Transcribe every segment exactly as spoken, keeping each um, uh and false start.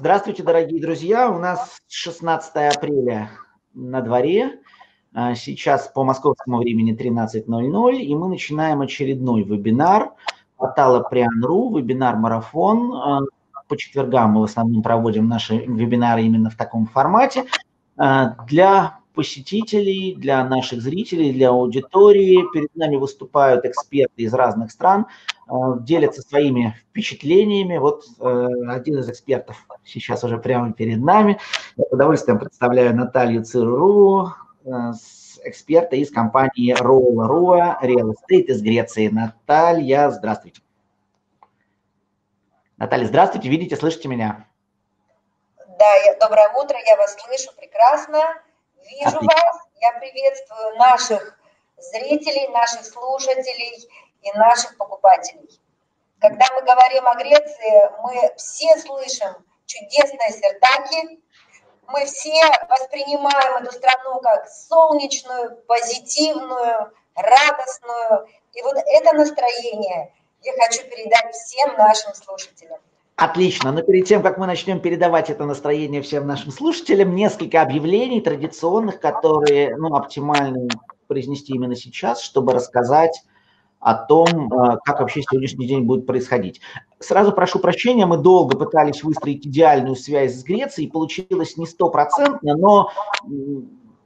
Здравствуйте, дорогие друзья. У нас шестнадцатое апреля на дворе. Сейчас по московскому времени тринадцать ноль ноль, и мы начинаем очередной вебинар портала Prian.ru, вебинар-марафон. По четвергам мы в основном проводим наши вебинары именно в таком формате. Для посетителей, для наших зрителей, для аудитории. Перед нами выступают эксперты из разных стран, делятся своими впечатлениями. Вот один из экспертов сейчас уже прямо перед нами. Я с удовольствием представляю Наталью Циро-Руву, эксперта из компании Roula Rouva Real Estate из Греции. Наталья, здравствуйте. Наталья, здравствуйте. Видите, слышите меня? Да, я, доброе утро, я вас слышу прекрасно. Вижу Отлично. Вас, я приветствую наших зрителей, наших слушателей и наших покупателей. Когда мы говорим о Греции, мы все слышим чудесные сиртаки, мы все воспринимаем эту страну как солнечную, позитивную, радостную. И вот это настроение я хочу передать всем нашим слушателям. Отлично, но перед тем, как мы начнем передавать это настроение всем нашим слушателям, несколько объявлений традиционных, которые, ну, оптимально произнести именно сейчас, чтобы рассказать о том, как вообще сегодняшний день будет происходить. Сразу прошу прощения, мы долго пытались выстроить идеальную связь с Грецией, и получилось не стопроцентно, но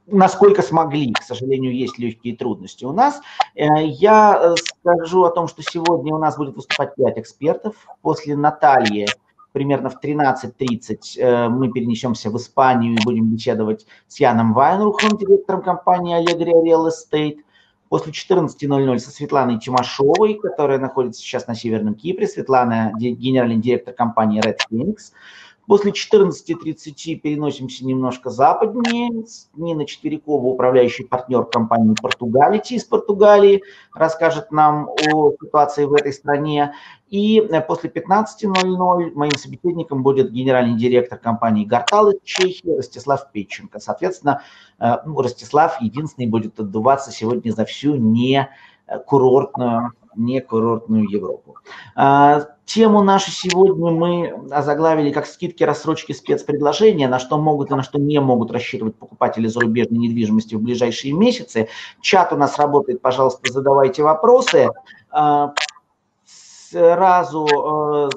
насколько смогли. К сожалению, есть легкие трудности у нас. Я скажу о том, что сегодня у нас будет выступать пять экспертов. После Натальи примерно в тринадцать тридцать мы перенесемся в Испанию и будем беседовать с Яном Вайнрухом, директором компании Allegria Real Estate. После четырнадцати ноль ноль со Светланой Тимашовой, которая находится сейчас на Северном Кипре. Светлана – генеральный директор компании Red Phoenix. После четырнадцати тридцати переносимся немножко западнее. Нина Четыркова, управляющий партнер компании «Португалити» из Португалии, расскажет нам о ситуации в этой стране. И после пятнадцати ноль ноль моим собеседником будет генеральный директор компании «Гарталы» в Чехии Ростислав Печенко. Соответственно, Ростислав единственный будет отдуваться сегодня за всю не курортную, не курортную Европу. Тему нашу сегодня мы озаглавили как скидки, рассрочки, спецпредложения, на что могут и на что не могут рассчитывать покупатели зарубежной недвижимости в ближайшие месяцы. Чат у нас работает, пожалуйста, задавайте вопросы. Сразу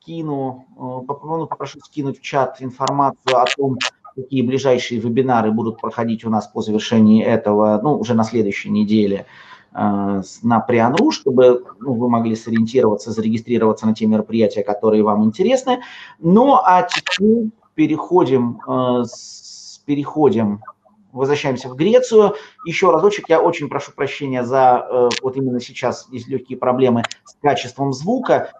скину, попрошу скинуть в чат информацию о том, какие ближайшие вебинары будут проходить у нас по завершении этого, ну, уже на следующей неделе, на Prian.ru, чтобы, ну, вы могли сориентироваться, зарегистрироваться на те мероприятия, которые вам интересны. Ну, а теперь переходим, э, с, переходим, возвращаемся в Грецию. Еще разочек, я очень прошу прощения за, э, вот именно сейчас есть легкие проблемы с качеством звука.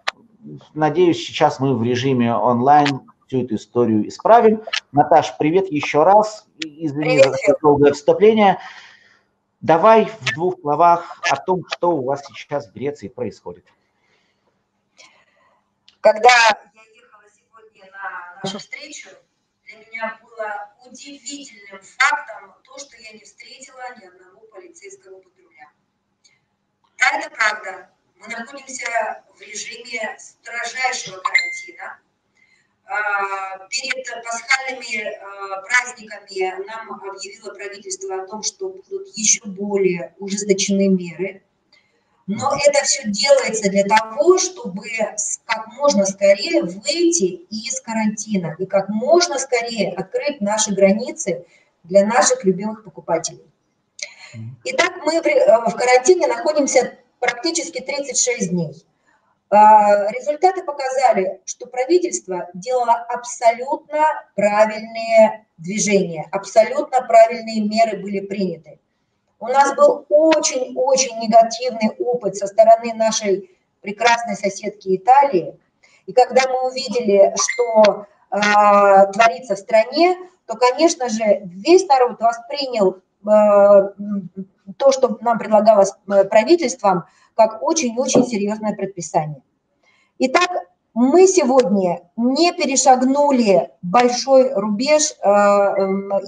Надеюсь, сейчас мы в режиме онлайн всю эту историю исправим. Наташ, привет еще раз. Извини за долгое вступление. Давай в двух словах о том, что у вас сейчас в Греции происходит. Когда я ехала сегодня на нашу встречу, для меня было удивительным фактом то, что я не встретила ни одного полицейского патруля. Да, это правда. Мы находимся в режиме строжайшего карантина. Перед пасхальными праздниками нам объявило правительство о том, что будут еще более ужесточены меры. Но это все делается для того, чтобы как можно скорее выйти из карантина и как можно скорее открыть наши границы для наших любимых покупателей. Итак, мы в карантине находимся практически тридцать шесть дней. Результаты показали, что правительство делало абсолютно правильные движения, абсолютно правильные меры были приняты. У нас был очень-очень негативный опыт со стороны нашей прекрасной соседки Италии. И когда мы увидели, что э, творится в стране, то, конечно же, весь народ воспринял э, то, что нам предлагалось правительством, как очень-очень серьезное предписание. Итак, мы сегодня не перешагнули большой рубеж э,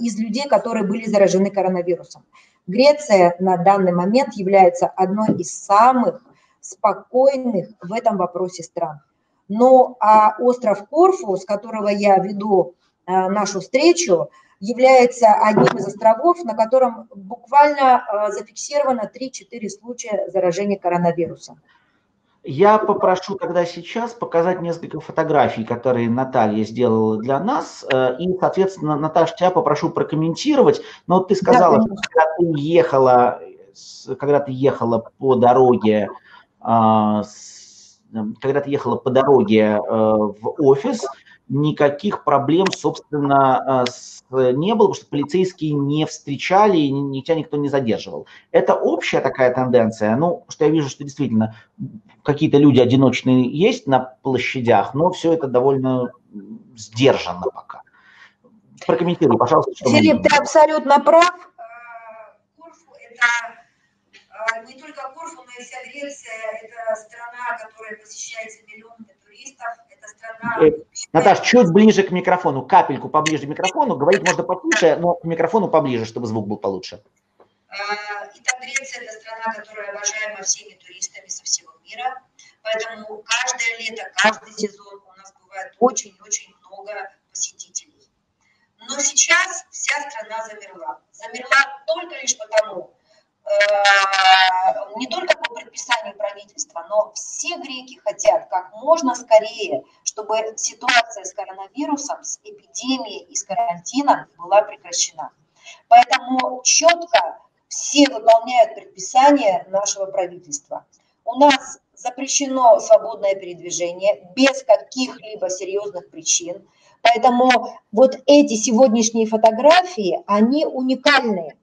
из людей, которые были заражены коронавирусом. Греция на данный момент является одной из самых спокойных в этом вопросе стран. но остров Корфу, с которого я веду нашу встречу, является одним из островов, на котором буквально зафиксировано три-четыре случая заражения коронавирусом. Я попрошу тогда сейчас показать несколько фотографий, которые Наталья сделала для нас. И, соответственно, Наташа, тебя попрошу прокомментировать. Но ты сказала, да, что когда ты ехала, когда ты ехала по дороге, когда ты ехала по дороге в офис, никаких проблем, собственно, не было, потому что полицейские не встречали, и тебя никто не задерживал. Это общая такая тенденция. Ну, что я вижу, что действительно какие-то люди одиночные есть на площадях, но все это довольно сдержанно пока. Прокомментируй, пожалуйста. Филипп, ты абсолютно прав. Корфу – это не только Корфу, но и вся Греция. Это страна, которая посещается миллионами туристов. Наташа, чуть ближе к микрофону, капельку поближе к микрофону. Говорить можно потише, но к микрофону поближе, чтобы звук был получше. Итак, Греция – это страна, которая обожаема всеми туристами со всего мира. Поэтому каждое лето, каждый сезон у нас бывает очень-очень много посетителей. Но сейчас вся страна замерла. Замерла только лишь потому, не только по предписанию правительства, но все греки хотят как можно скорее, чтобы ситуация с коронавирусом, с эпидемией и с карантином была прекращена. Поэтому четко все выполняют предписания нашего правительства. У нас запрещено свободное передвижение без каких-либо серьезных причин. Поэтому вот эти сегодняшние фотографии, они уникальные.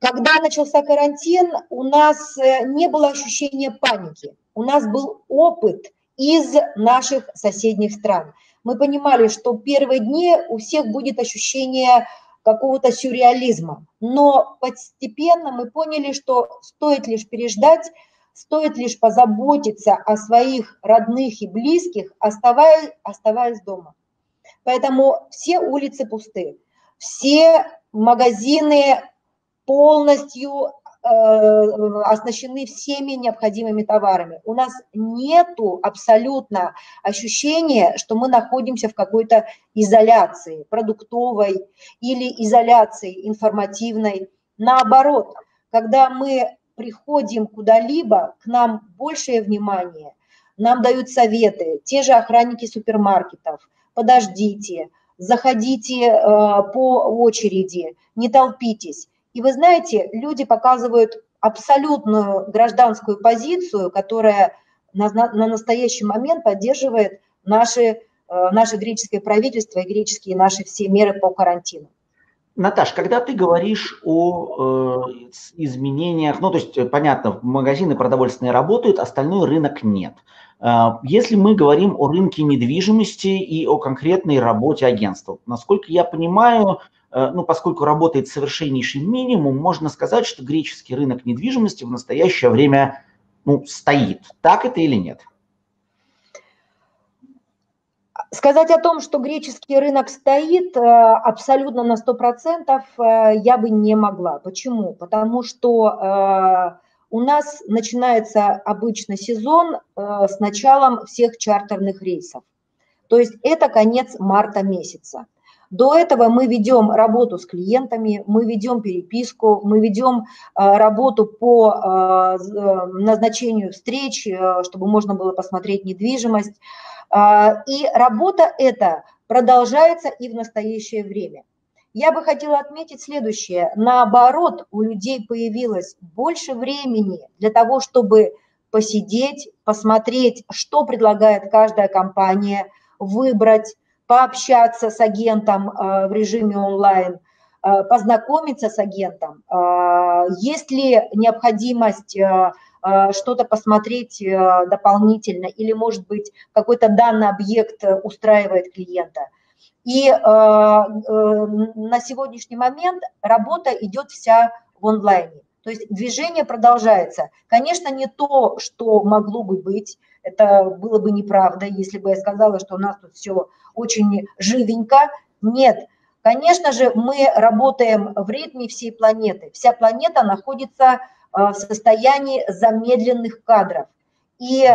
Когда начался карантин, у нас не было ощущения паники. У нас был опыт из наших соседних стран. Мы понимали, что первые дни у всех будет ощущение какого-то сюрреализма. Но постепенно мы поняли, что стоит лишь переждать, стоит лишь позаботиться о своих родных и близких, оставаясь, оставаясь дома. Поэтому все улицы пусты, все магазины полностью э, оснащены всеми необходимыми товарами. У нас нету абсолютно ощущения, что мы находимся в какой-то изоляции продуктовой или изоляции информативной. Наоборот, когда мы приходим куда-либо, к нам большее внимание, нам дают советы, те же охранники супермаркетов, подождите, заходите э, по очереди, не толпитесь. И вы знаете, люди показывают абсолютную гражданскую позицию, которая на, на настоящий момент поддерживает наши, наше греческое правительство и греческие наши все меры по карантину. Наташ, когда ты говоришь о э, изменениях, ну, то есть, понятно, магазины продовольственные работают, остальной рынок нет. Э, если мы говорим о рынке недвижимости и о конкретной работе агентства, насколько я понимаю, э, ну, поскольку работает совершеннейший минимум, можно сказать, что греческий рынок недвижимости в настоящее время, ну, стоит. Так это или нет? Сказать о том, что греческий рынок стоит абсолютно на сто процентов, я бы не могла. Почему? Потому что у нас начинается обычно сезон с началом всех чартерных рейсов. То есть это конец марта месяца. До этого мы ведем работу с клиентами, мы ведем переписку, мы ведем работу по назначению встреч, чтобы можно было посмотреть недвижимость. И работа эта продолжается и в настоящее время. Я бы хотела отметить следующее. Наоборот, у людей появилось больше времени для того, чтобы посидеть, посмотреть, что предлагает каждая компания, выбрать, пообщаться с агентом в режиме онлайн, познакомиться с агентом. Есть ли необходимость что-то посмотреть дополнительно или, может быть, какой-то данный объект устраивает клиента. И э, э, на сегодняшний момент работа идет вся в онлайне. То есть движение продолжается. Конечно, не то, что могло бы быть. Это было бы неправда, если бы я сказала, что у нас тут все очень живенько. Нет. Конечно же, мы работаем в ритме всей планеты. Вся планета находится в состоянии замедленных кадров. И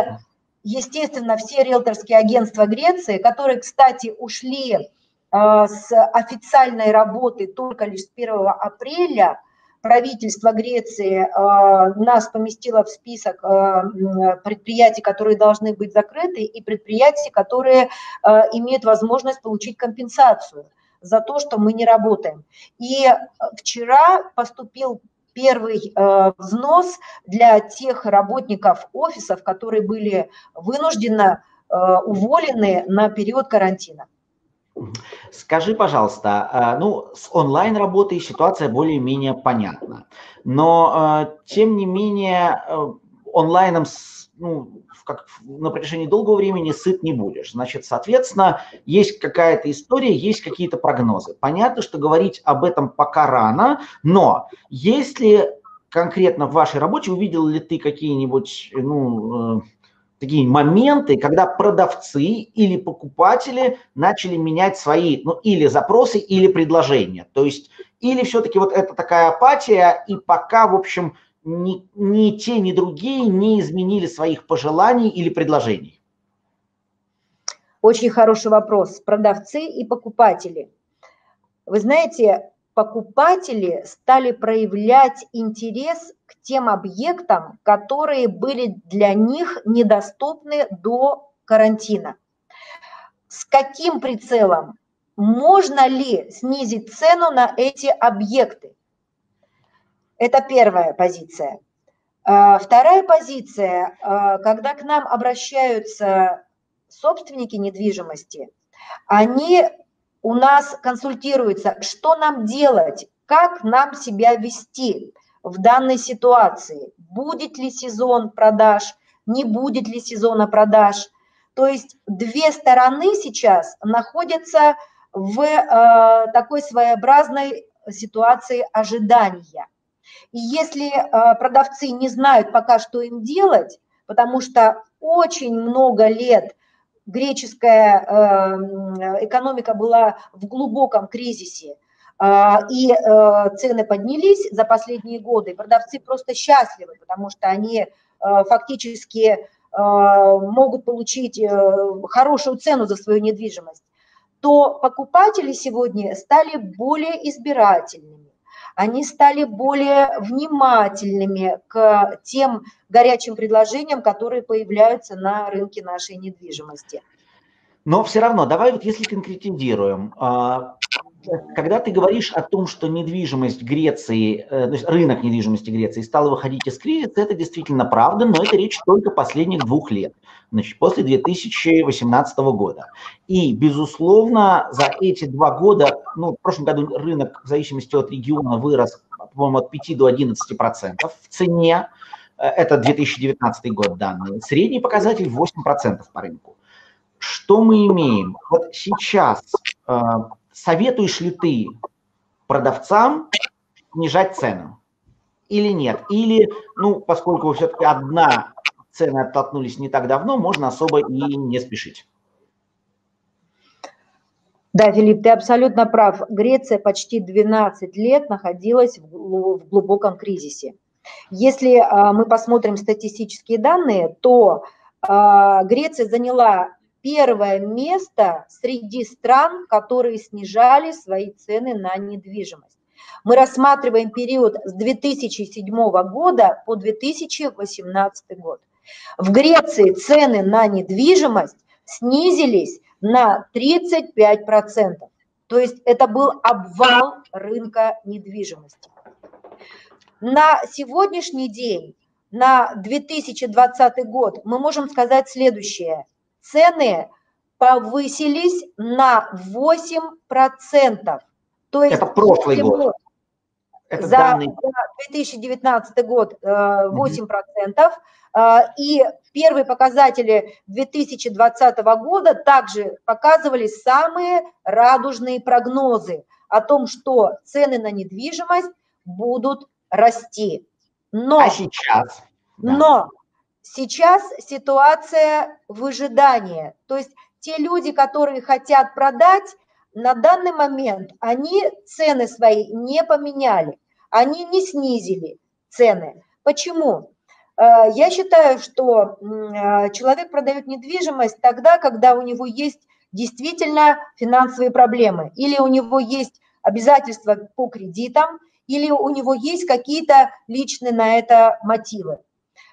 естественно, все риэлторские агентства Греции, которые, кстати, ушли с официальной работы только лишь с первого апреля. Правительство Греции нас поместило в список предприятий, которые должны быть закрыты, и предприятий, которые имеют возможность получить компенсацию за то, что мы не работаем. И вчера поступил первый взнос для тех работников офисов, которые были вынужденно уволены на период карантина. Скажи, пожалуйста, ну, с онлайн-работой ситуация более-менее понятна, но, тем не менее, онлайном, ну, как на протяжении долгого времени сыт не будешь. Значит, соответственно, есть какая-то история, есть какие-то прогнозы. Понятно, что говорить об этом пока рано, но если конкретно в вашей работе, увидел ли ты какие-нибудь, ну, такие моменты, когда продавцы или покупатели начали менять свои, ну, или запросы, или предложения. То есть, или все-таки вот это такая апатия, и пока, в общем, ни, ни те, ни другие не изменили своих пожеланий или предложений? Очень хороший вопрос. Продавцы и покупатели. Вы знаете, покупатели стали проявлять интерес к тем объектам, которые были для них недоступны до карантина. С каким прицелом? Можно ли снизить цену на эти объекты? Это первая позиция. Вторая позиция, когда к нам обращаются собственники недвижимости, они у нас консультируется, что нам делать, как нам себя вести в данной ситуации, будет ли сезон продаж, не будет ли сезона продаж. То есть две стороны сейчас находятся в э, такой своеобразной ситуации ожидания. И если э, продавцы не знают пока, что им делать, потому что очень много лет греческая экономика была в глубоком кризисе, и цены поднялись за последние годы. Продавцы просто счастливы, потому что они фактически могут получить хорошую цену за свою недвижимость. То покупатели сегодня стали более избирательными. Они стали более внимательными к тем горячим предложениям, которые появляются на рынке нашей недвижимости. Но все равно, давай вот если конкретизируем, когда ты говоришь о том, что недвижимость Греции, то есть рынок недвижимости Греции стал выходить из кризиса, это действительно правда, но это речь только последних двух лет, значит, после две тысячи восемнадцатого года. И, безусловно, за эти два года, ну, в прошлом году рынок, в зависимости от региона, вырос, по-моему, от пяти до одиннадцати процентов в цене, это две тысячи девятнадцатый год данные, средний показатель восемь процентов по рынку. Что мы имеем? Вот сейчас... Советуешь ли ты продавцам снижать цену или нет? Или, ну, поскольку все-таки одна цена оттолкнулись не так давно, можно особо и не спешить? Да, Филипп, ты абсолютно прав. Греция почти двенадцать лет находилась в глубоком кризисе. Если мы посмотрим статистические данные, то Греция заняла... первое место среди стран, которые снижали свои цены на недвижимость. Мы рассматриваем период с две тысячи седьмого года по две тысячи восемнадцатый год. В Греции цены на недвижимость снизились на тридцать пять процентов. То есть это был обвал рынка недвижимости. На сегодняшний день, на две тысячи двадцатый год, мы можем сказать следующее – цены повысились на восемь процентов. То есть это прошлый год. Это за данный... две тысячи девятнадцатый год восемь процентов. Mm-hmm. И первые показатели две тысячи двадцатого года также показывали самые радужные прогнозы о том, что цены на недвижимость будут расти. Но, а сейчас? Но... Сейчас ситуация выжидания, то есть те люди, которые хотят продать, на данный момент они цены свои не поменяли, они не снизили цены. Почему? Я считаю, что человек продает недвижимость тогда, когда у него есть действительно финансовые проблемы, или у него есть обязательства по кредитам, или у него есть какие-то личные на это мотивы.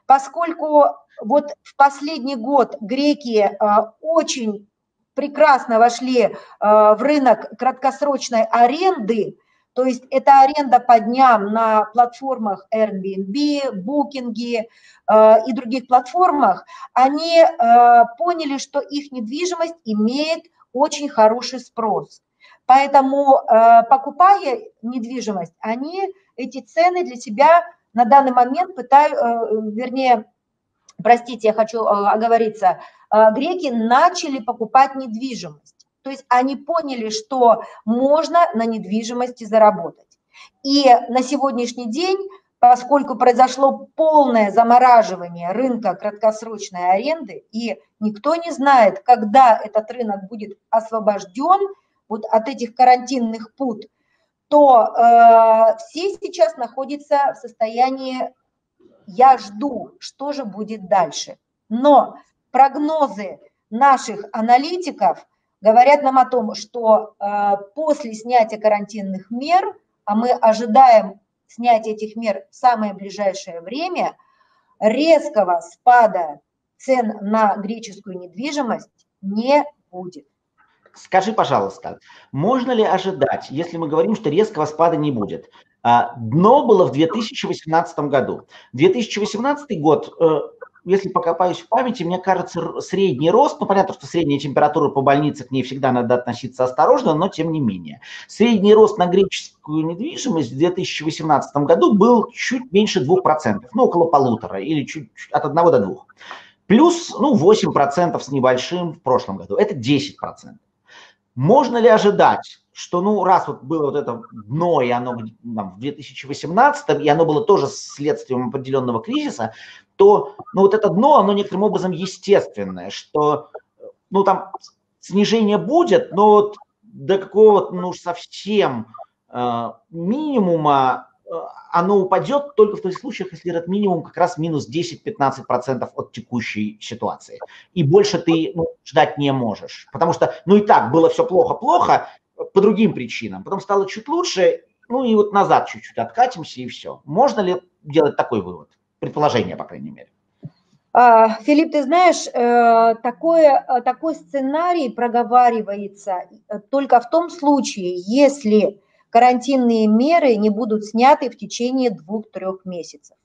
Поскольку вот в последний год греки очень прекрасно вошли в рынок краткосрочной аренды, то есть это аренда по дням на платформах Airbnb, Booking и других платформах, они поняли, что их недвижимость имеет очень хороший спрос. Поэтому, покупая недвижимость, они эти цены для себя на данный момент пытаются, вернее, простите, я хочу оговориться, греки начали покупать недвижимость. То есть они поняли, что можно на недвижимости заработать. И на сегодняшний день, поскольку произошло полное замораживание рынка краткосрочной аренды, и никто не знает, когда этот рынок будет освобожден вот от этих карантинных пут, то э, все сейчас находятся в состоянии «я жду, что же будет дальше». Но прогнозы наших аналитиков говорят нам о том, что э, после снятия карантинных мер, а мы ожидаем снятия этих мер в самое ближайшее время, резкого спада цен на греческую недвижимость не будет. Скажи, пожалуйста, можно ли ожидать, если мы говорим, что резкого спада не будет? Дно было в две тысячи восемнадцатом году. две тысячи восемнадцатый год, если покопаюсь в памяти, мне кажется, средний рост, ну, понятно, что средняя температура по больнице, к ней всегда надо относиться осторожно, но тем не менее. Средний рост на греческую недвижимость в две тысячи восемнадцатом году был чуть меньше двух процентов, ну, около полутора, или чуть, чуть от одного до двух. Плюс, ну, восемь процентов с небольшим в прошлом году, это десять процентов. Можно ли ожидать, что, ну, раз вот было вот это дно, и оно там, в две тысячи восемнадцатом, и оно было тоже следствием определенного кризиса, то, ну, вот это дно, оно некоторым образом естественное, что, ну, там снижение будет, но вот до какого-то, ну, совсем э, минимума оно упадет только в тех случаях, если этот минимум как раз минус десять-пятнадцать процентов от текущей ситуации. И больше ты, ну, ждать не можешь. Потому что, ну, и так было все плохо-плохо по другим причинам. Потом стало чуть лучше, ну, и вот назад чуть-чуть откатимся, и все. Можно ли делать такой вывод? Предположение, по крайней мере. Филипп, ты знаешь, такое, такой сценарий проговаривается только в том случае, если карантинные меры не будут сняты в течение двух-трех месяцев.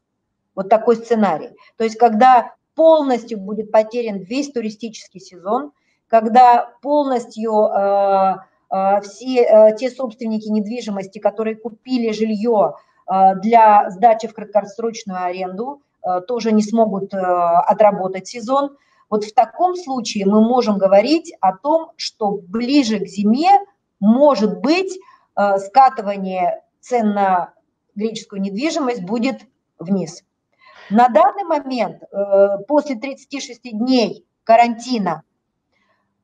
Вот такой сценарий. То есть когда полностью будет потерян весь туристический сезон, когда полностью э, э, все э, те собственники недвижимости, которые купили жилье э, для сдачи в краткосрочную аренду, э, тоже не смогут э, отработать сезон. Вот в таком случае мы можем говорить о том, что ближе к зиме может быть скатывание цен на греческую недвижимость будет вниз. На данный момент, после тридцати шести дней карантина,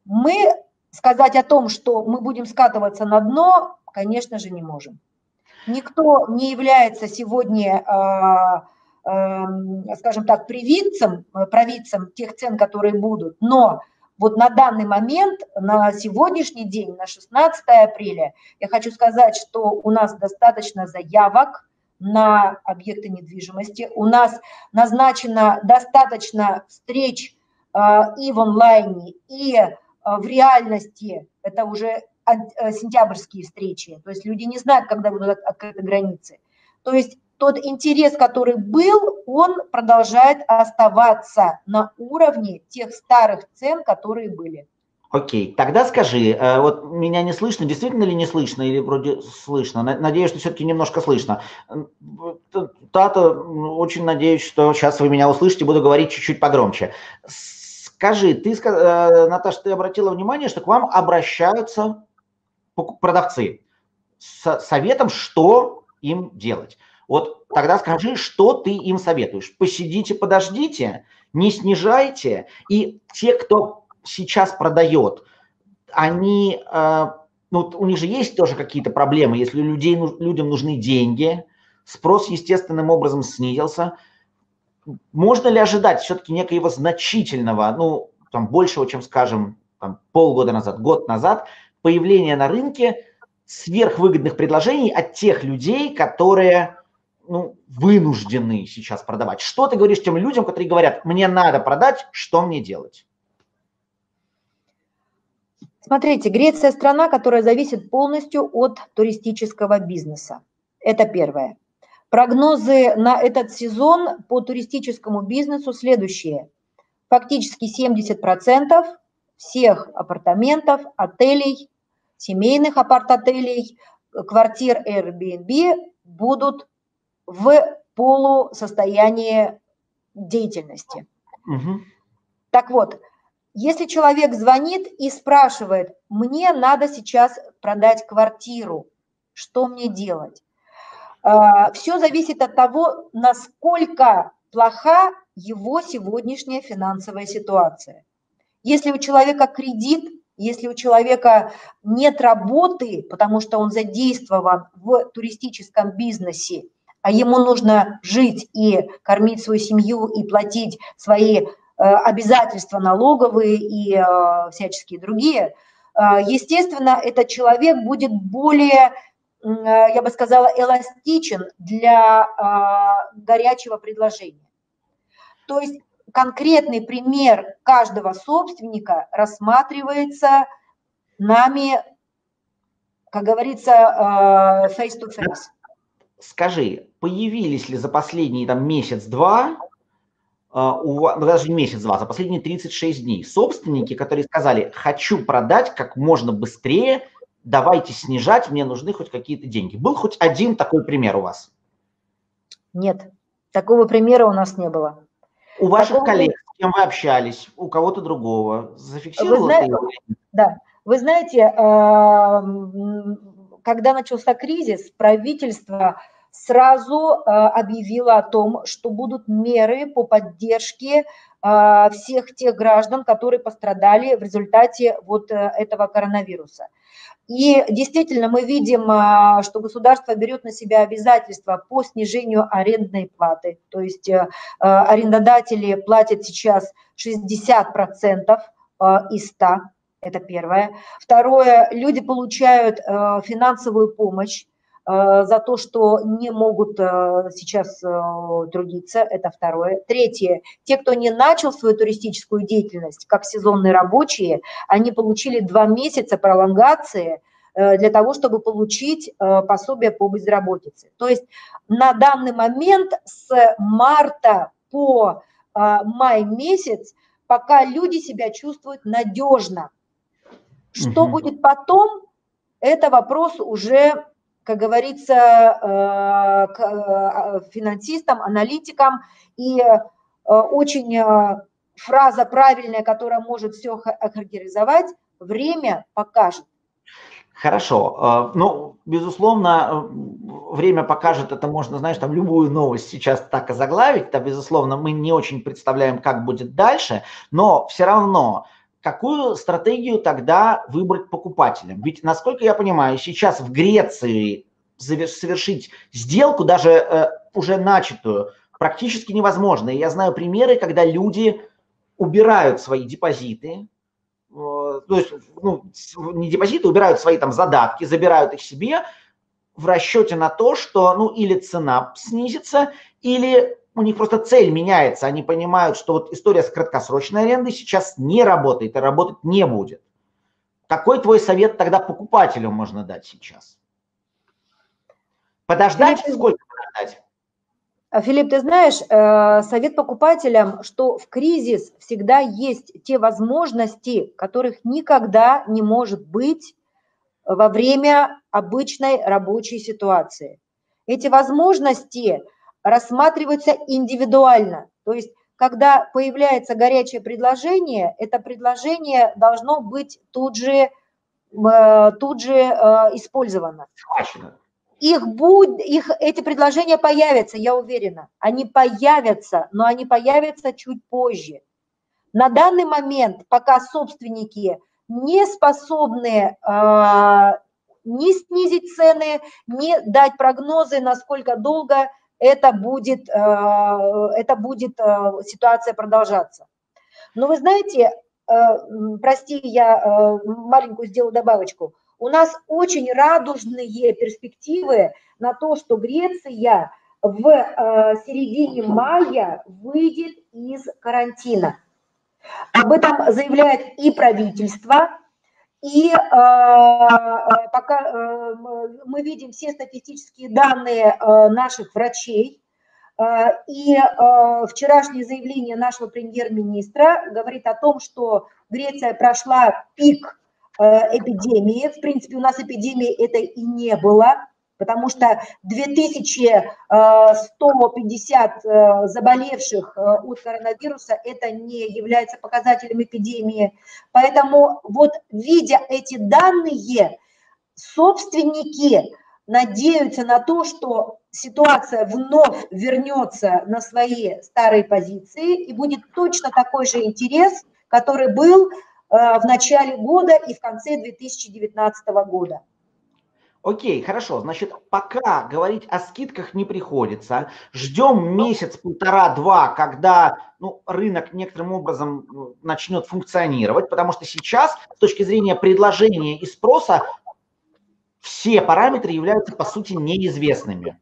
мы сказать о том, что мы будем скатываться на дно, конечно же, не можем. Никто не является сегодня, скажем так, привидцем, провидцем тех цен, которые будут, но... Вот на данный момент, на сегодняшний день, на шестнадцатое апреля, я хочу сказать, что у нас достаточно заявок на объекты недвижимости, у нас назначено достаточно встреч и в онлайне, и в реальности, это уже сентябрьские встречи, то есть люди не знают, когда будут открыты границы. То есть тот интерес, который был, он продолжает оставаться на уровне тех старых цен, которые были. Окей, тогда скажи, вот меня не слышно, действительно ли не слышно или вроде слышно? Надеюсь, что все-таки немножко слышно. Тата, очень надеюсь, что сейчас вы меня услышите, буду говорить чуть-чуть погромче. Скажи, ты, Наташа, ты обратила внимание, что к вам обращаются продавцы с советом, что им делать. Вот тогда скажи, что ты им советуешь. Посидите, подождите, не снижайте. И те, кто сейчас продает, они, ну, у них же есть тоже какие-то проблемы. Если людей, людям нужны деньги, спрос естественным образом снизился, можно ли ожидать все-таки некоего значительного, ну, там, большего, чем, скажем, там, полгода назад, год назад, появления на рынке сверхвыгодных предложений от тех людей, которые, ну, вынуждены сейчас продавать? Что ты говоришь тем людям, которые говорят, мне надо продать, что мне делать? Смотрите, Греция – страна, которая зависит полностью от туристического бизнеса. Это первое. Прогнозы на этот сезон по туристическому бизнесу следующие. Фактически семьдесят процентов всех апартаментов, отелей, семейных апарт-отелей, квартир Airbnb будут в полусостоянии деятельности. Угу. Так вот, если человек звонит и спрашивает, мне надо сейчас продать квартиру, что мне делать? Все зависит от того, насколько плоха его сегодняшняя финансовая ситуация. Если у человека кредит, если у человека нет работы, потому что он задействован в туристическом бизнесе, а ему нужно жить и кормить свою семью и платить свои обязательства налоговые и всяческие другие, естественно, этот человек будет более, я бы сказала, эластичен для горячего предложения. То есть конкретный пример каждого собственника рассматривается нами, как говорится, face-to-face. Скажи, появились ли за последние там месяц-два, ну, даже не месяц-два, за последние тридцать шесть дней собственники, которые сказали, хочу продать как можно быстрее, давайте снижать, мне нужны хоть какие-то деньги? Был хоть один такой пример у вас? Нет, такого примера у нас не было. У ваших такого... коллег, с кем вы общались, у кого-то другого, зафиксировали? Вы знаете, да, вы знаете, когда начался кризис, правительство сразу объявило о том, что будут меры по поддержке всех тех граждан, которые пострадали в результате вот этого коронавируса. И действительно мы видим, что государство берет на себя обязательства по снижению арендной платы. То есть арендодатели платят сейчас шестьдесят процентов из ста процентов, это первое. Второе, люди получают финансовую помощь за то, что не могут сейчас трудиться, это второе. Третье, те, кто не начал свою туристическую деятельность, как сезонные рабочие, они получили два месяца пролонгации для того, чтобы получить пособие по безработице. То есть на данный момент с марта по май месяц пока люди себя чувствуют надежно. Что угу. будет потом, это вопрос уже, как говорится, к финансистам, аналитикам. И очень фраза правильная, которая может все охарактеризовать, время покажет. Хорошо. Ну, безусловно, время покажет, это можно, знаешь, там любую новость сейчас так и заглавить. Да, безусловно, мы не очень представляем, как будет дальше, но все равно... Какую стратегию тогда выбрать покупателям? Ведь, насколько я понимаю, сейчас в Греции совершить сделку, даже э, уже начатую, практически невозможно. И я знаю примеры, когда люди убирают свои депозиты, э, то есть ну, не депозиты, убирают свои там задатки, забирают их себе в расчете на то, что ну или цена снизится, или... У них просто цель меняется, они понимают, что вот история с краткосрочной арендой сейчас не работает и работать не будет. Какой твой совет тогда покупателю можно дать сейчас? Подождать, Филипп, сколько подождать? Филипп, ты знаешь, совет покупателям, что в кризис всегда есть те возможности, которых никогда не может быть во время обычной рабочей ситуации. Эти возможности рассматриваются индивидуально. То есть, когда появляется горячее предложение, это предложение должно быть тут же, тут же использовано. Их будь, их, эти предложения появятся, я уверена. Они появятся, но они появятся чуть позже. На данный момент, пока собственники не способны... ни снизить цены, ни дать прогнозы, насколько долго это будет, это будет ситуация продолжаться. Но вы знаете, прости, я маленькую сделаю добавочку. У нас очень радужные перспективы на то, что Греция в середине мая выйдет из карантина. Об этом заявляет и правительство, и э, пока э, мы видим все статистические данные э, наших врачей, э, и э, вчерашнее заявление нашего премьер-министра говорит о том, что Греция прошла пик э, эпидемии. В принципе, у нас эпидемии это и не было, потому что две тысячи сто пятьдесят заболевших от коронавируса это не является показателем эпидемии. Поэтому вот видя эти данные, собственники надеются на то, что ситуация вновь вернется на свои старые позиции и будет точно такой же интерес, который был в начале года и в конце две тысячи девятнадцатого года. Окей, хорошо, значит, пока говорить о скидках не приходится. Ждем месяц, полтора-два, когда ну, рынок некоторым образом начнет функционировать, потому что сейчас с точки зрения предложения и спроса все параметры являются, по сути, неизвестными.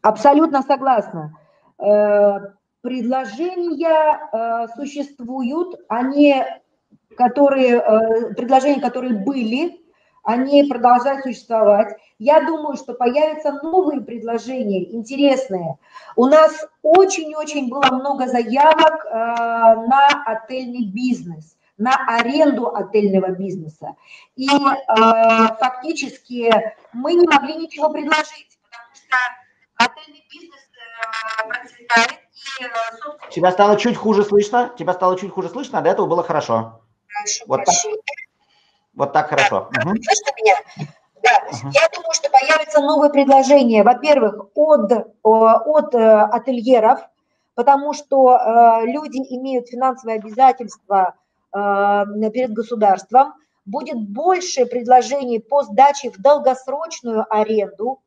Абсолютно согласна. Предложения существуют, они, которые, предложения, которые были, они продолжают существовать. Я думаю, что появятся новые предложения, интересные. У нас очень-очень было много заявок э, на отельный бизнес, на аренду отельного бизнеса. И э, фактически мы не могли ничего предложить, потому что отельный бизнес э, процветает. И, собственно... Тебя стало чуть хуже слышно? Тебя стало чуть хуже слышно, а до этого было хорошо. Хорошо, вот хорошо. Так. Вот так хорошо. Да, угу. Слышите меня? Да. Угу. Я думаю, что появятся новые предложения. Во-первых, от, от ательеров, потому что люди имеют финансовые обязательства перед государством. Будет больше предложений по сдаче в долгосрочную аренду.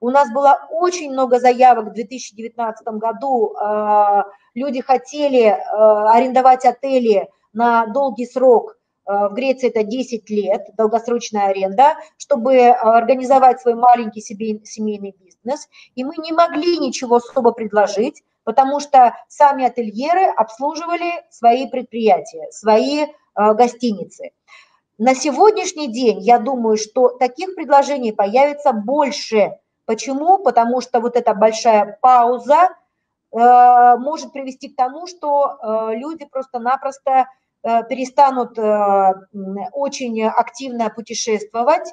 У нас было очень много заявок в две тысячи девятнадцатом году. Люди хотели арендовать отели на долгий срок. В Греции это десять лет, долгосрочная аренда, чтобы организовать свой маленький себе семейный бизнес. И мы не могли ничего особо предложить, потому что сами ательеры обслуживали свои предприятия, свои гостиницы. На сегодняшний день, я думаю, что таких предложений появится больше. Почему? Потому что вот эта большая пауза может привести к тому, что люди просто-напросто перестанут очень активно путешествовать,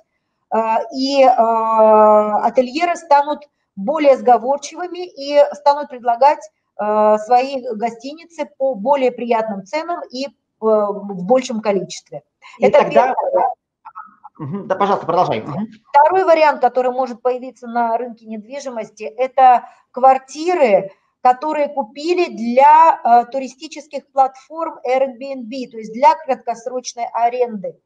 и ательеры станут более сговорчивыми и станут предлагать свои гостиницы по более приятным ценам и в большем количестве. И это тогда... первый. Да, пожалуйста, продолжай. Второй вариант, который может появиться на рынке недвижимости, это квартиры, которые купили для э, туристических платформ Airbnb, то есть для краткосрочной аренды.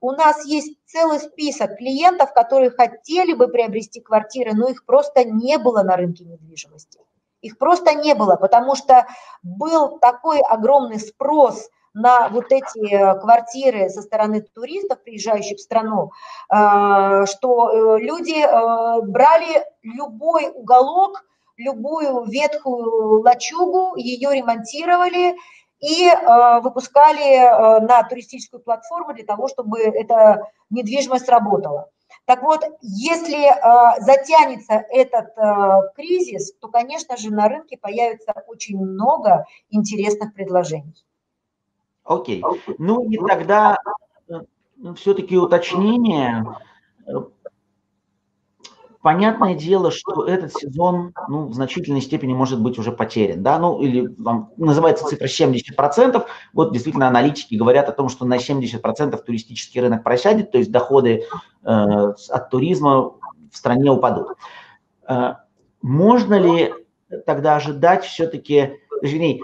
У нас есть целый список клиентов, которые хотели бы приобрести квартиры, но их просто не было на рынке недвижимости. Их просто не было, потому что был такой огромный спрос на вот эти квартиры со стороны туристов, приезжающих в страну, э, что люди э, брали любой уголок, любую ветхую лачугу, ее ремонтировали и э, выпускали э, на туристическую платформу для того, чтобы эта недвижимость работала. Так вот, если э, затянется этот э, кризис, то, конечно же, на рынке появится очень много интересных предложений. Окей. Okay. Ну и тогда все-таки уточнение. Понятное дело, что этот сезон ну, в значительной степени может быть уже потерян. Да? Ну, или там, называется цифра семьдесят процентов. Вот действительно аналитики говорят о том, что на семьдесят процентов туристический рынок просядет, то есть доходы э, от туризма в стране упадут. Э, можно ли тогда ожидать все-таки, извини,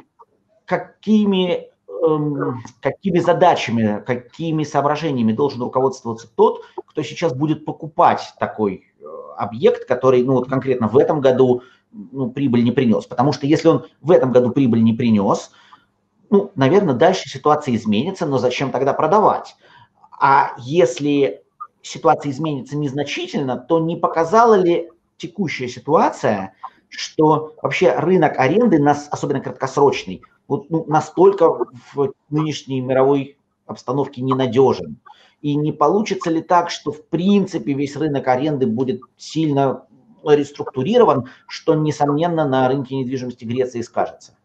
какими, э, какими задачами, какими соображениями должен руководствоваться тот, кто сейчас будет покупать такой объект, который, ну, вот конкретно в этом году, ну, прибыль не принес. Потому что если он в этом году прибыль не принес, ну, наверное, дальше ситуация изменится, но зачем тогда продавать? А если ситуация изменится незначительно, то не показала ли текущая ситуация, что вообще рынок аренды, нас, особенно краткосрочный, вот, ну, настолько в нынешней мировой обстановке ненадежен? И не получится ли так, что в принципе весь рынок аренды будет сильно реструктурирован, что, несомненно, на рынке недвижимости Греции скажется?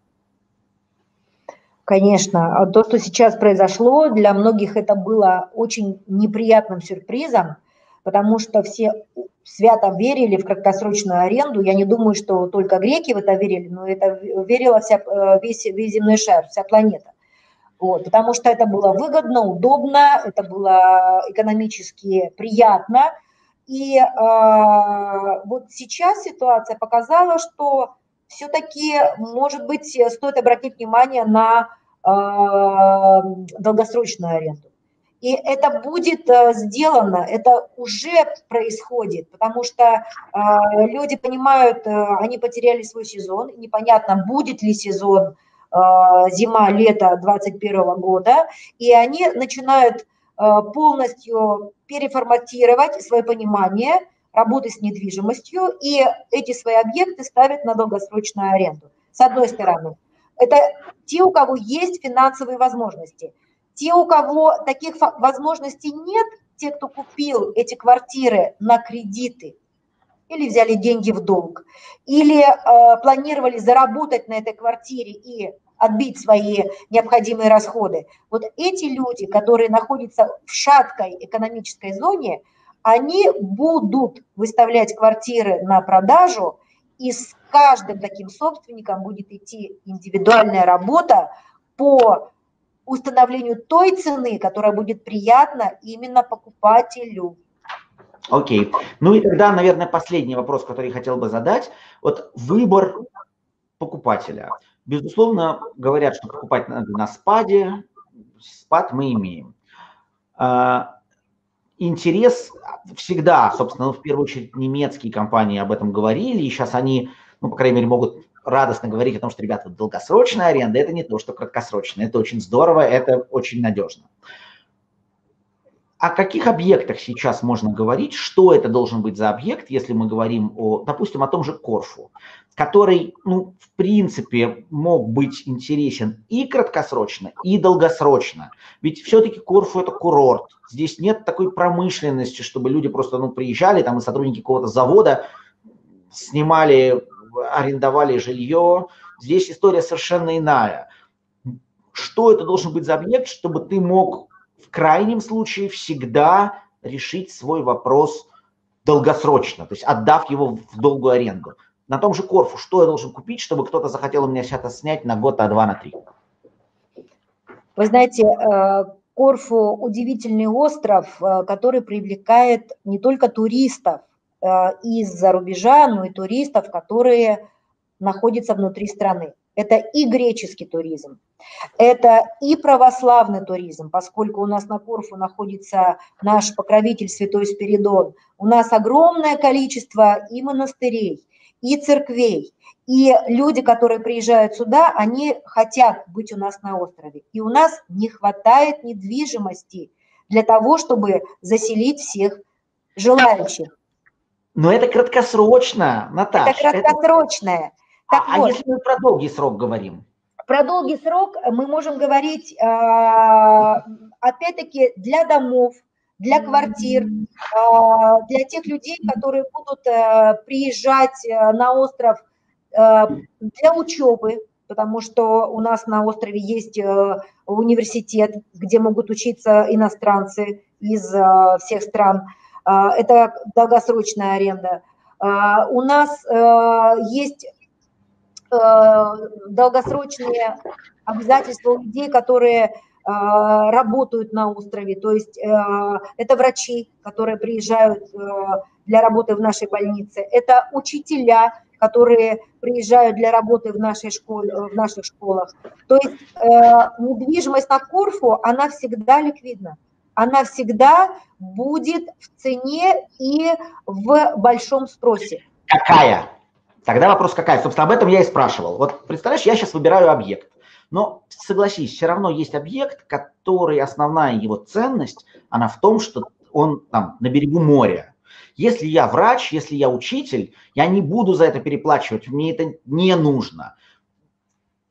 Конечно. То, что сейчас произошло, для многих это было очень неприятным сюрпризом, потому что все свято верили в краткосрочную аренду. Я не думаю, что только греки в это верили, но это верила вся, весь, весь земной шар, вся планета. Вот, потому что это было выгодно, удобно, это было экономически приятно. И э, вот сейчас ситуация показала, что все-таки, может быть, стоит обратить внимание на э, долгосрочную аренду. И это будет сделано, это уже происходит, потому что э, люди понимают, э, они потеряли свой сезон, непонятно, будет ли сезон, зима-лето двадцать первого года, и они начинают полностью переформатировать свое понимание работы с недвижимостью, и эти свои объекты ставят на долгосрочную аренду. С одной стороны, это те, у кого есть финансовые возможности. Те, у кого таких возможностей нет, те, кто купил эти квартиры на кредиты, или взяли деньги в долг, или э, планировали заработать на этой квартире и отбить свои необходимые расходы. Вот эти люди, которые находятся в шаткой экономической зоне, они будут выставлять квартиры на продажу, и с каждым таким собственником будет идти индивидуальная работа по установлению той цены, которая будет приятна именно покупателю. Окей. Okay. Ну и тогда, наверное, последний вопрос, который я хотел бы задать. Вот выбор покупателя. Безусловно, говорят, что покупать надо на спаде. Спад мы имеем. Интерес всегда, собственно, в первую очередь немецкие компании об этом говорили. И сейчас они, ну, по крайней мере, могут радостно говорить о том, что, ребята, долгосрочная аренда – это не то, что краткосрочная. Это очень здорово, это очень надежно. О каких объектах сейчас можно говорить, что это должен быть за объект, если мы говорим, о, допустим, о том же Корфу, который, ну, в принципе, мог быть интересен и краткосрочно, и долгосрочно. Ведь все-таки Корфу – это курорт. Здесь нет такой промышленности, чтобы люди просто, ну, приезжали, там, и сотрудники какого-то завода снимали, арендовали жилье. Здесь история совершенно иная. Что это должен быть за объект, чтобы ты мог в крайнем случае всегда решить свой вопрос долгосрочно, то есть отдав его в долгую аренду? На том же Корфу что я должен купить, чтобы кто-то захотел у меня сейчас снять на год, на два, на три? Вы знаете, Корфу удивительный остров, который привлекает не только туристов из-за рубежа, но и туристов, которые находятся внутри страны. Это и греческий туризм, это и православный туризм, поскольку у нас на Корфу находится наш покровитель Святой Спиридон. У нас огромное количество и монастырей, и церквей, и люди, которые приезжают сюда, они хотят быть у нас на острове. И у нас не хватает недвижимости для того, чтобы заселить всех желающих. Но это краткосрочно, Наташа. Это краткосрочное. Так а вот, если мы про долгий срок говорим? Про долгий срок мы можем говорить, опять-таки, для домов, для квартир, для тех людей, которые будут приезжать на остров для учебы, потому что у нас на острове есть университет, где могут учиться иностранцы из всех стран. Это долгосрочная аренда. У нас есть долгосрочные обязательства у людей, которые работают на острове, то есть это врачи, которые приезжают для работы в нашей больнице, это учителя, которые приезжают для работы в нашей школе, в наших школах. То есть недвижимость на Корфу, она всегда ликвидна, она всегда будет в цене и в большом спросе. Какая? Тогда вопрос какая? Собственно, об этом я и спрашивал. Вот представляешь, я сейчас выбираю объект. Но согласись, все равно есть объект, который основная его ценность, она в том, что он там на берегу моря. Если я врач, если я учитель, я не буду за это переплачивать, мне это не нужно.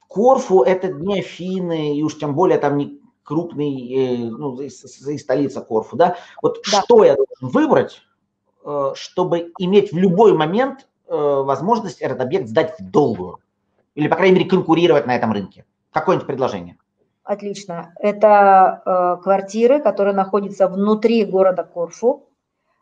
Корфу – это не Афины, и уж тем более там не крупный, ну, и столица Корфу, да? Вот да. Что я должен выбрать, чтобы иметь в любой момент возможность этот объект сдать в долгую? Или, по крайней мере, конкурировать на этом рынке? Какое-нибудь предложение? Отлично. Это э, квартиры, которые находятся внутри города Корфу.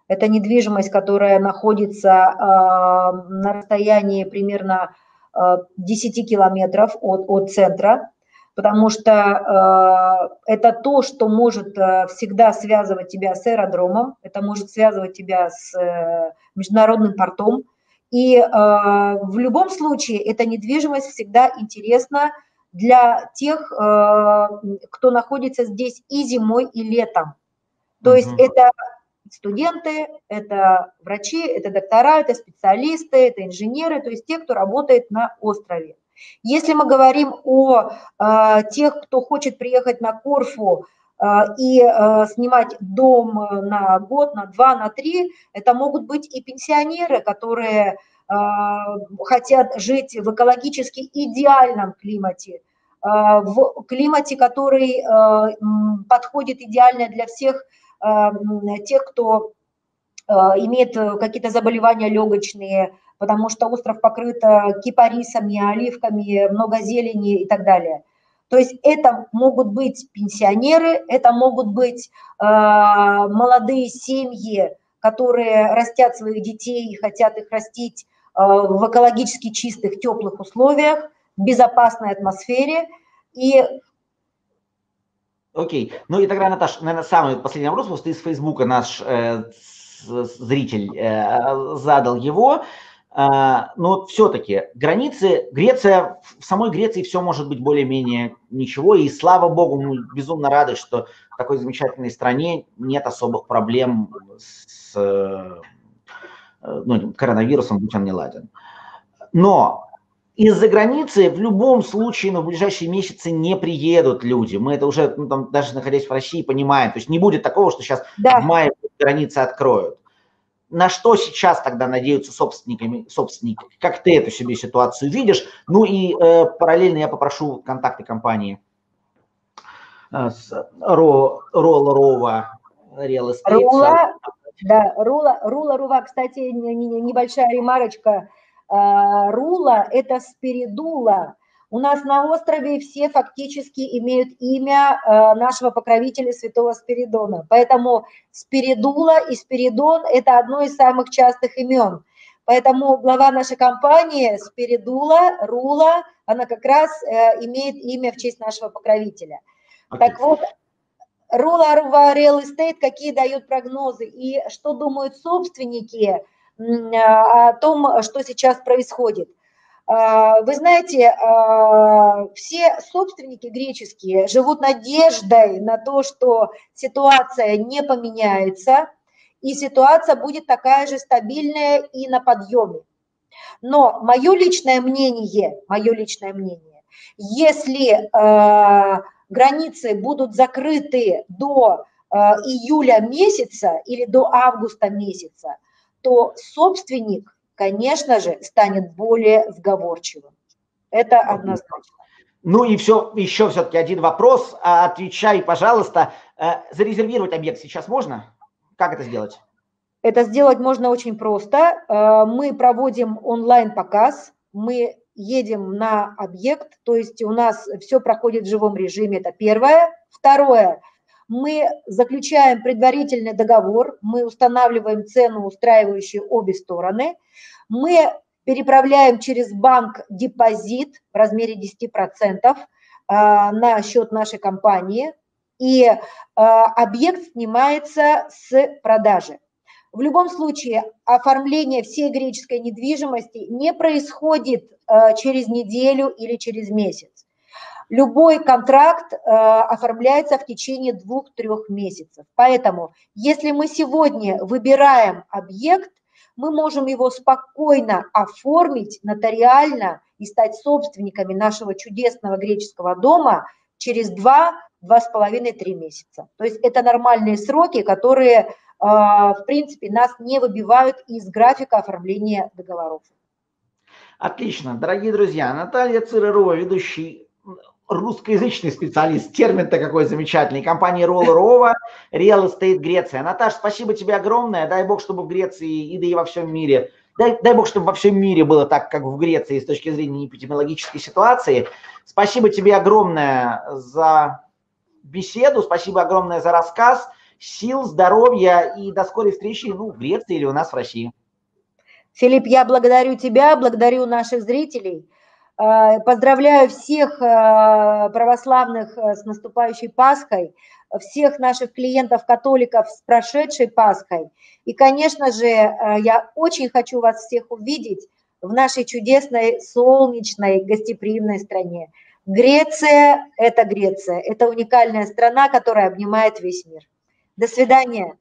Это недвижимость, которая находится э, на расстоянии примерно э, десяти километров от, от центра, потому что э, это то, что может э, всегда связывать тебя с аэродромом, это может связывать тебя с э, международным портом. И э, в любом случае эта недвижимость всегда интересна для тех, э, кто находится здесь и зимой, и летом. То угу. есть это студенты, это врачи, это доктора, это специалисты, это инженеры, то есть те, кто работает на острове. Если мы говорим о э, тех, кто хочет приехать на Корфу, и снимать дом на год, на два, на три, это могут быть и пенсионеры, которые хотят жить в экологически идеальном климате, в климате, который подходит идеально для всех тех, кто имеет какие-то заболевания легочные, потому что остров покрыт кипарисами, оливками, много зелени и так далее. То есть это могут быть пенсионеры, это могут быть э, молодые семьи, которые растят своих детей и хотят их растить э, в экологически чистых, теплых условиях, в безопасной атмосфере. И... Окей. Ну и тогда, Наташ, наверное, самый последний вопрос, просто из Фейсбука наш э, зритель э, задал его. Но все-таки границы, Греция, в самой Греции все может быть более-менее ничего. И слава богу, мы безумно рады, что в такой замечательной стране нет особых проблем с ну, коронавирусом, будь он неладен. Но из-за границы в любом случае на ближайшие месяцы не приедут люди. Мы это уже, ну, там, даже находясь в России, понимаем. То есть не будет такого, что сейчас да. в мае границы откроют. На что сейчас тогда надеются собственниками, собственники? Как ты эту себе ситуацию видишь? Ну и э, параллельно я попрошу контакты компании э, Roula Rouva Real Estate. Roula, да, Roula Rouva, кстати, небольшая ремарочка. Roula – это Спиридула. У нас на острове все фактически имеют имя нашего покровителя Святого Спиридона. Поэтому Спиридула и Спиридон – это одно из самых частых имен. Поэтому глава нашей компании Спиридула, Рула, она как раз имеет имя в честь нашего покровителя. Okay. Так вот, Roula Rouva Real Estate какие дают прогнозы и что думают собственники о том, что сейчас происходит. Вы знаете, все собственники греческие живут надеждой на то, что ситуация не поменяется, и ситуация будет такая же стабильная и на подъеме. Но мое личное мнение, мое личное мнение, если границы будут закрыты до июля месяца или до августа месяца, то собственник, конечно же, станет более сговорчивым. Это однозначно. Ну и все, еще все-таки один вопрос. Отвечай, пожалуйста. Зарезервировать объект сейчас можно? Как это сделать? Это сделать можно очень просто. Мы проводим онлайн-показ, мы едем на объект, то есть у нас все проходит в живом режиме, это первое. Второе. Мы заключаем предварительный договор, мы устанавливаем цену, устраивающую обе стороны, мы переправляем через банк депозит в размере десяти процентов на счет нашей компании, и объект снимается с продажи. В любом случае оформление всей греческой недвижимости не происходит через неделю или через месяц. Любой контракт э, оформляется в течение двух-трех месяцев. Поэтому, если мы сегодня выбираем объект, мы можем его спокойно оформить нотариально и стать собственниками нашего чудесного греческого дома через два-два с половиной-три месяца. То есть это нормальные сроки, которые, э, в принципе, нас не выбивают из графика оформления договоров. Отлично. Дорогие друзья, Наталья Циро-Рува, ведущий русскоязычный специалист, термин-то какой замечательный, компания Roula Rouva Real Estate Греция. Наташа, спасибо тебе огромное, дай бог, чтобы в Греции и да и во всем мире, дай, дай бог, чтобы во всем мире было так, как в Греции с точки зрения эпидемиологической ситуации. Спасибо тебе огромное за беседу, спасибо огромное за рассказ, сил, здоровья и до скорой встречи, ну, в Греции или у нас в России. Филипп, я благодарю тебя, благодарю наших зрителей. Поздравляю всех православных с наступающей Пасхой, всех наших клиентов-католиков с прошедшей Пасхой. И, конечно же, я очень хочу вас всех увидеть в нашей чудесной, солнечной, гостеприимной стране. Греция – это Греция, это уникальная страна, которая обнимает весь мир. До свидания.